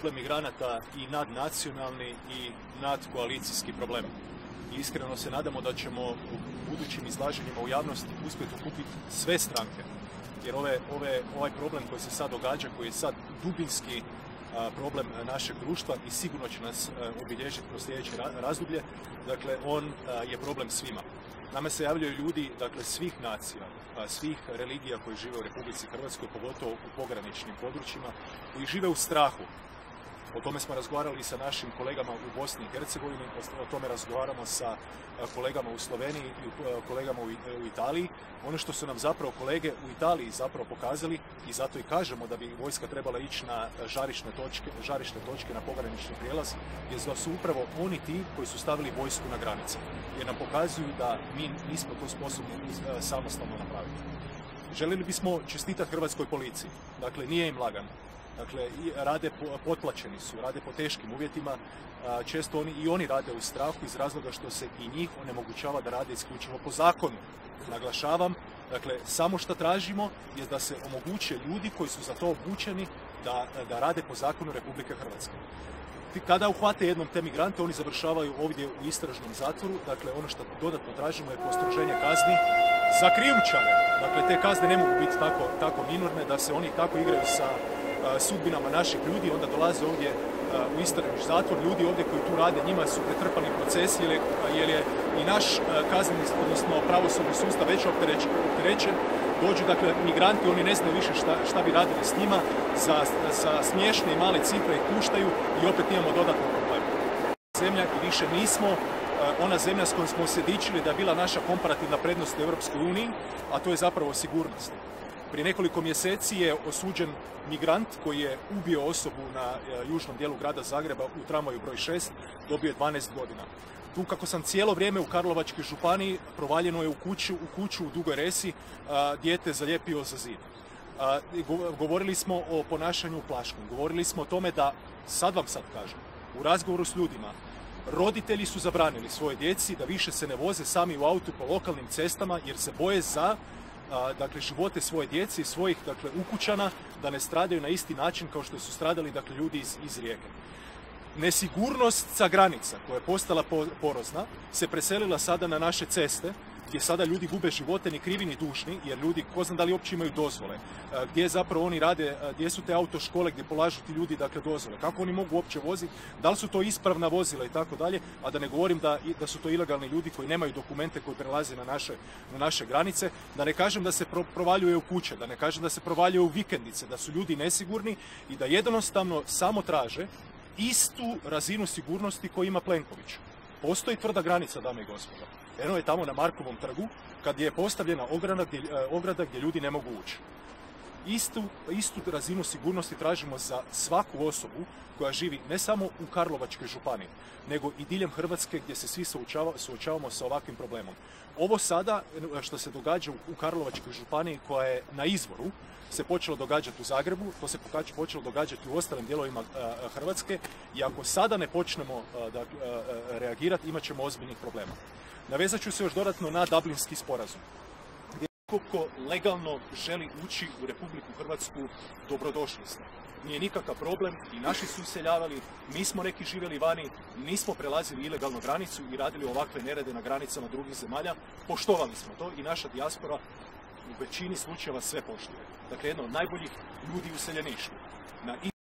Problem migranata i nadnacionalni i nadkoalicijski problem. I iskreno se nadamo da ćemo u budućim izlaženjima u javnosti uspjeti okupiti sve stranke. Jer ovaj problem koji se sad događa, koji je sad dubinski problem našeg društva i sigurno će nas obilježiti kroz sljedeće razdoblje, dakle on je problem svima. Nama se javljaju ljudi, dakle, svih nacija, svih religija koji žive u Republici Hrvatskoj, pogotovo u pograničnim područjima, koji žive u strahu. O tome smo razgovarali i sa našim kolegama u Bosni i Hercegovini, o tome razgovaramo sa kolegama u Sloveniji i kolegama u Italiji. Ono što su nam zapravo kolege u Italiji zapravo pokazali, i zato i kažemo da bi vojska trebala ići na žarišne točke na pogranični prijelaz, je da su upravo oni ti koji su stavili vojsku na granice, jer nam pokazuju da mi nismo to sposobni samostalno napraviti. Željeli bismo čestitati hrvatskoj policiji, dakle nije im lagano. Dakle, rade, potplaćeni su, rade po teškim uvjetima, često oni rade u strahu iz razloga što se i njih onemogućava da rade isključivo po zakonu. Naglašavam, dakle, samo što tražimo je da se omoguće ljudi koji su za to obučeni da rade po zakonu Republike Hrvatske. Kada uhvate jednom te migrante, oni završavaju ovdje u istražnom zatvoru, dakle ono što dodatno tražimo je postroženje kazni za krijumčare. Dakle, te kazne ne mogu biti tako minorne da se oni tako igraju sa sudbinama naših ljudi, onda dolaze ovdje u istražni zatvor, ljudi ovdje koji tu rade, njima su pretrpani procesi jer je i naš kazneni, odnosno pravosudni sustav već opterećen. Dođu, dakle, migranti, oni ne znaju više šta bi radili s njima, za smiješne i male cifre ih puštaju i opet imamo dodatne probleme. Zemlja i više nismo ona zemlja s kojom smo se dičili da je bila naša komparativna prednost u EU, a to je zapravo sigurnost. Prije nekoliko mjeseci je osuđen migrant koji je ubio osobu na južnom dijelu grada Zagreba u tramvaju broj 6, dobio je 12 godina. Tu, kako sam cijelo vrijeme u Karlovačkoj županiji, provaljeno je u kuću u Dugoj Resi, dijete zalijepio za zid. Govorili smo o ponašanju u Plaškom, govorili smo o tome da, sad vam kažem, u razgovoru s ljudima, roditelji su zabranili svoje djeci da više se ne voze sami u autu po lokalnim cestama jer se boje za dakle, živote svoje djece i svojih, dakle, ukućana, da ne stradaju na isti način kao što su stradali, dakle, ljudi iz Rijeke. Nesigurnost sa granica koja je postala porozna se preselila sada na naše ceste, gdje sada ljudi gube živote ni krivi ni dužni, jer ljudi, ko zna da li uopće imaju dozvole, gdje zapravo oni rade, gdje su te autoškole gdje polažu ti ljudi, dakle, dozvole, kako oni mogu uopće voziti, da li su to ispravna vozila i tako dalje, a da ne govorim da su to ilegalni ljudi koji nemaju dokumente koji prelaze na naše granice, da ne kažem da se provaljuje u kuće, da ne kažem da se provaljuje u vikendice, da su ljudi nesigurni i da jednostavno samo traže istu razinu sigurnosti koju ima Plenković. Postoji tvrda granica, dame i gospodo. Eno je tamo na Markovom trgu, kad je postavljena ograda gdje ljudi ne mogu ući. Istu razinu sigurnosti tražimo za svaku osobu koja živi ne samo u Karlovačkoj županiji, nego i diljem Hrvatske gdje se svi suočavamo sa ovakvim problemom. Ovo sada što se događa u Karlovačkoj županiji koja je na izvoru, se počelo događati u Zagrebu, to se počelo događati u ostalim dijelovima Hrvatske i ako sada ne počnemo reagirati, imat ćemo ozbiljnih problema. Navezat ću se još dodatno na Dublinski sporazum. Ko legalno želi ući u Republiku Hrvatsku, dobrodošli ste. Nije nikakav problem, i naši su useljavali, mi smo neki živjeli vani, nismo prelazili ilegalnu granicu i radili ovakve nerede na granicama drugih zemalja, poštovali smo to i naša dijaspora u većini slučajeva sve poštuje. Dakle, jedno od najboljih ljudi u useljeništvu.